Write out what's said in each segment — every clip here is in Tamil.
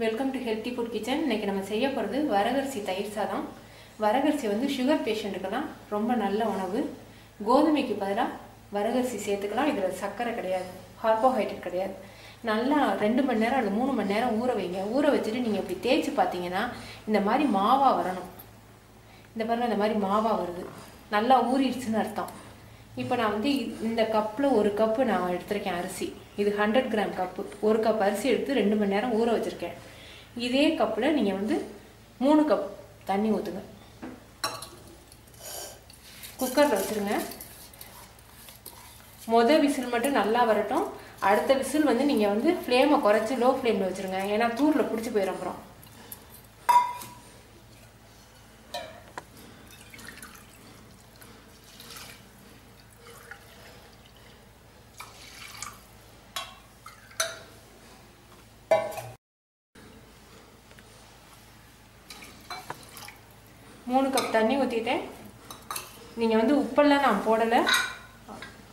Welcome to Healthy Food Kitchen. Today we will செய்ய போறது வரகரிசி தயிர் சாதம். வரகரிசி வந்து sugar patientக்குலாம் ரொம்ப நல்ல உணவு. கோதுமைக்கு பதிலா வரகரிசி சேர்த்துக்கலாம். இதுல சக்கரை கிடையாது, கார்போஹைட்ரேட் கிடையாது. நல்லா 2 மணி நேரம் அல்லது 3 மணி நேரம் ஊற வைங்க. ஊற வச்சிட்டு நீங்க இப்படி தேய்ச்சு பாத்தீங்கன்னா இந்த மாதிரி மாவா வரணும். இந்த பாருங்க இந்த மாதிரி மாவா வருது. நல்லா ஊறிடுச்சுன்னு அர்த்தம். இப்போ நான் வந்து இந்த கப்ல ஒரு கப் நான் எடுத்துர்க்கேன் அரிசி. இது 100 கிராம் கப். ஒரு கப் அரிசி எடுத்து 2 மணி நேரம் ஊற வச்சிருக்கேன். இதே கப்ல நீங்க வந்து 3 கப் தண்ணி ஊத்துங்க. குக்கர்ல வச்சிருங்க. மொத விசில் மட்டும் நல்லா வரட்டும். அடுத்த விசில் வந்து நீங்க வந்து ஃப்ளேமை குறைச்சு லோ ஃப்ளேம்ல வச்சிருங்க. ஏனா தூர்ல புடிச்சு போயிரும் அப்புறம். மூணு கப் தண்ணி ஊத்திட்டேன். நீங்க வந்து உப்பெல்லாம் நான் போடல.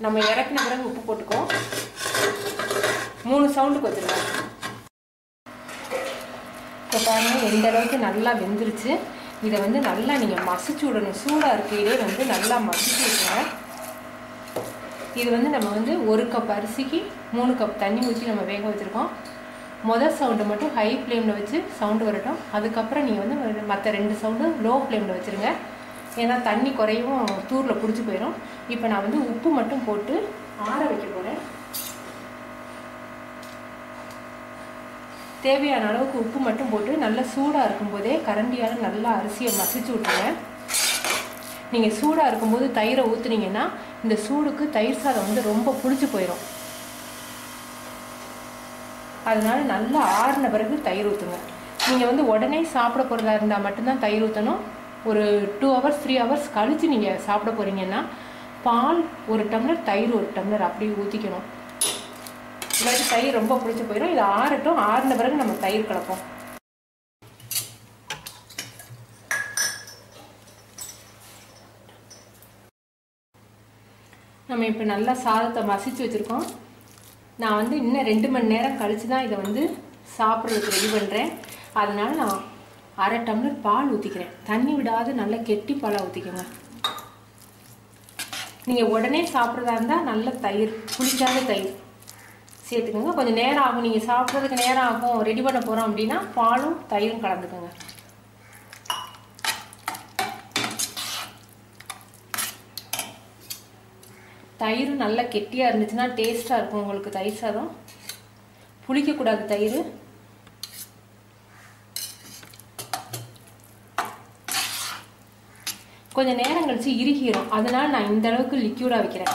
நம்ம இறக்கின பிறகு உப்பு போட்டுக்கோ. மூணு சவுண்ட் கொடுத்துறேன். இப்போ பாருங்க இந்த அளவுக்கு நல்லா வெந்துருச்சு. இதை வந்து நல்லா நீங்க மசிச்சு விடணும். சூடா இருக்கையிலே வந்து நல்லா மசிச்சு விடுங்க. இது வந்து நம்ம வந்து ஒரு கப் அரிசிக்கு 3 கப் தண்ணி ஊற்றி நம்ம வேக வச்சிருக்கோம். முதல் சவுண்டு மட்டும் ஹை ஃப்ளேமில் வச்சு சவுண்டு வரட்டும். அதுக்கப்புறம் நீங்கள் வந்து மற்ற 2 சவுண்டும் லோ ஃப்ளேமில் வச்சுருங்க. ஏன்னா தண்ணி குறையும் தூரில் பிடிச்சி போயிடும். இப்போ நான் வந்து உப்பு மட்டும் போட்டு ஆற வைக்க போகிறேன். தேவையான அளவுக்கு உப்பு மட்டும் போட்டு நல்லா சூடாக இருக்கும்போதே கரண்டியால் நல்லா அரிசியை மசிச்சு விட்டுருங்க. நீங்கள் சூடாக இருக்கும்போது தயிரை ஊற்றுனீங்கன்னா இந்த சூடுக்கு தயிர் சாதம் வந்து ரொம்ப பிடிச்சி போயிடும். அதனால நல்லா ஆறின பிறகு தயிர் ஊற்றுங்க. நீங்கள் வந்து உடனே சாப்பிட போகிறதா இருந்தால் மட்டும்தான் தயிர் ஊற்றணும். ஒரு 2 hours 3 hours கழித்து நீங்கள் சாப்பிட போகிறீங்கன்னா பால் 1 டம்ளர் தயிர் 1 டம்ளர் அப்படி ஊற்றிக்கணும். இல்லாட்டி தயிர் ரொம்ப பிடிச்சி போயிடும். இது ஆறட்டும். ஆறின பிறகு நம்ம தயிர் கலப்போம். நம்ம இப்போ நல்லா சாதத்தை மசிச்சு வச்சுருக்கோம். நான் வந்து இன்னும் 2 மணி நேரம் கழித்து தான் இதை வந்து சாப்பிட்றதுக்கு ரெடி பண்ணுறேன். அதனால் நான் 1/2 டம்ளர் பால் ஊற்றிக்கிறேன். தண்ணி விடாது நல்லா கெட்டி பாலாக ஊற்றிக்கோங்க. நீங்கள் உடனே சாப்பிட்றதா இருந்தால் நல்ல தயிர், புளிக்காத தயிர் சேர்த்துக்கோங்க. கொஞ்சம் நேரம் ஆகும். நீங்கள் சாப்பிட்றதுக்கு நேரம் ஆகும். ரெடி பண்ண போகிறோம் அப்படின்னா பாலும் தயிரும் கலந்துக்கோங்க. தயிர் நல்லா கெட்டியாக இருந்துச்சுன்னா டேஸ்ட்டாக இருக்கும் உங்களுக்கு தயிர் சாதம். புளிக்கக்கூடாது தயிர். கொஞ்சம் நேரம் கழித்து இறுகிடும். அதனால் நான் இந்த அளவுக்கு லிக்யூடாக வைக்கிறேன்.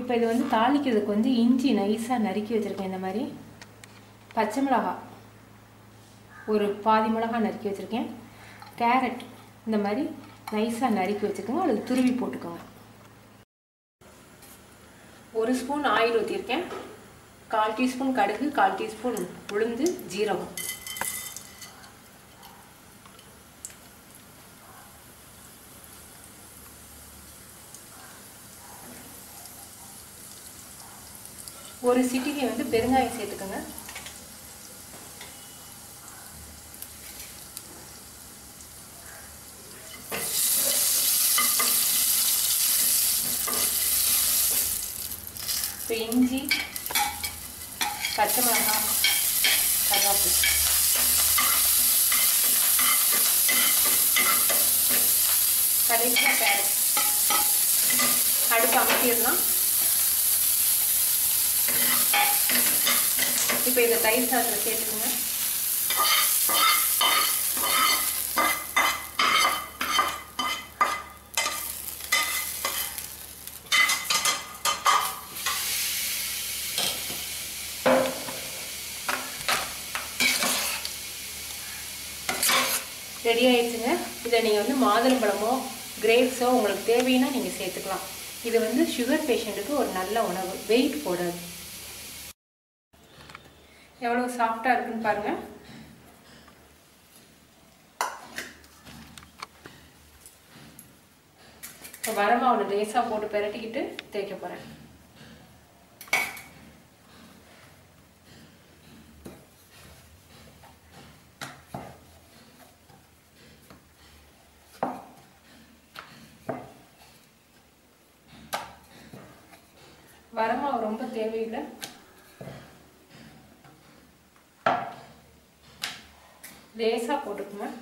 இப்போ இது வந்து தாளிக்கிறதுக்கு வந்து இஞ்சி நைஸாக நறுக்கி வச்சுருக்கேன். இந்த மாதிரி பச்சை மிளகாய் ஒரு பாதி மிளகாய் நறுக்கி வச்சுருக்கேன். கேரட் இந்த மாதிரி நைஸாக நறுக்கி வச்சுக்கோங்க. அல்லது துருவி போட்டுக்கோங்க. ஒரு ஸ்பூன் ஆயில் ஊற்றிருக்கேன். 1/4 டீஸ்பூன் கடுகு, 1/4 டீஸ்பூன் உளுந்து, ஜீரகம். ஒரு சிட்டிகை வந்து பெருங்காயம் சேர்த்துக்கோங்க. இப்போ இஞ்சி, பச்சை மிளகாய், கருவேப்பிலை. கடைசியாக கேரட். அடுப்பு அமைச்சிடலாம். இப்போ இந்த தயிர் சாதத்தில் சேர்த்துக்கோங்க. ரெடி ஆயிடுச்சுங்க. இதை நீங்கள் வந்து மாதுளம்பழமோ கிரேப்ஸோ உங்களுக்கு தேவைன்னா நீங்கள் சேர்த்துக்கலாம். இது வந்து சுகர் பேஷண்ட்டுக்கு ஒரு நல்ல உணவு. வெயிட் போடாது. எவ்வளோ சாஃப்டாக இருக்குன்னு பாருங்கள். இப்போ வரமாவில் லேசாக போட்டு பெரட்டிக்கிட்டு தேய்க்க போகிறேன். வரமாவு ரொம்ப தேவையில்லை. லேசா போட்டுக்கணும்.